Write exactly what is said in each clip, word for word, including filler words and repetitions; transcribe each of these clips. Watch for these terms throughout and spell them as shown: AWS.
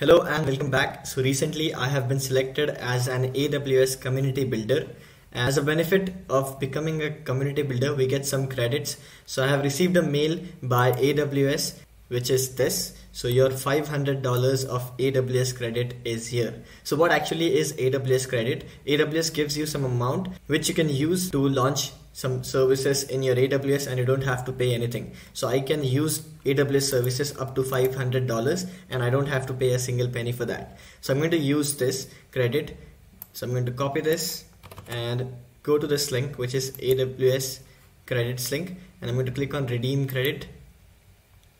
Hello and welcome back. So recently I have been selected as an A W S community builder. As a benefit of becoming a community builder, we get some credits. So I have received a mail by A W S, which is this. So your five hundred dollars of A W S credit is here. So what actually is A W S credit? A W S gives you some amount which you can use to launch some services in your A W S and you don't have to pay anything. So I can use A W S services up to five hundred dollars and I don't have to pay a single penny for that. So I'm going to use this credit. So I'm going to copy this and go to this link, which is A W S credits link, and I'm going to click on redeem credit.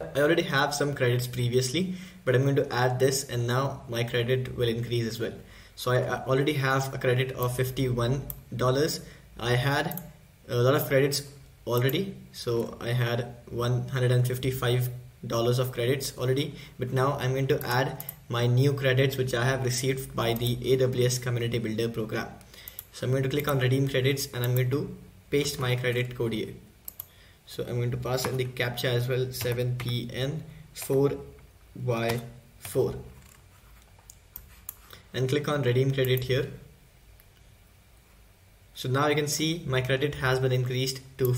I already have some credits previously, but I'm going to add this and now my credit will increase as well. So I already have a credit of fifty-one dollars. I had a lot of credits already, so I had one hundred fifty-five dollars of credits already, but now I'm going to add my new credits which I have received by the A W S Community Builder program. So I'm going to click on redeem credits and I'm going to paste my credit code here. So I'm going to pass in the captcha as well, seven P N four Y four, and click on redeem credit here. So now you can see my credit has been increased to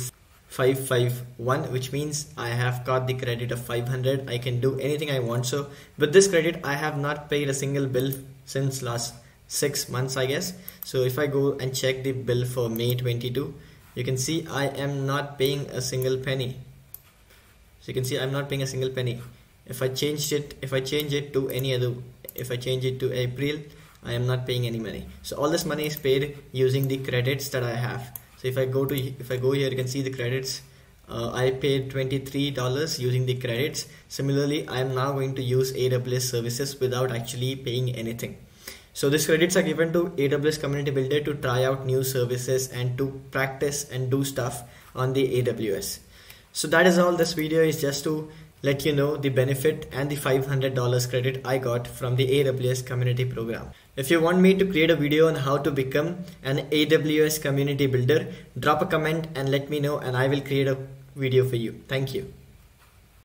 five hundred fifty-one, which means I have got the credit of five hundred. I can do anything I want. So with this credit, I have not paid a single bill since last six months, I guess. So if I go and check the bill for May twenty-two, you can see I am not paying a single penny. So you can see I'm not paying a single penny. If I changed it, if I change it to any other, if I change it to April, I am not paying any money. So all this money is paid using the credits that I have. So if I go to, if I go here, you can see the credits. Uh, I paid twenty-three dollars using the credits. Similarly, I am now going to use A W S services without actually paying anything. So these credits are given to A W S Community Builder to try out new services and to practice and do stuff on the A W S. So that is all. This video is just to let you know the benefit and the five hundred dollars credit I got from the A W S community program. If you want me to create a video on how to become an A W S community builder, drop a comment and let me know and I will create a video for you. Thank you.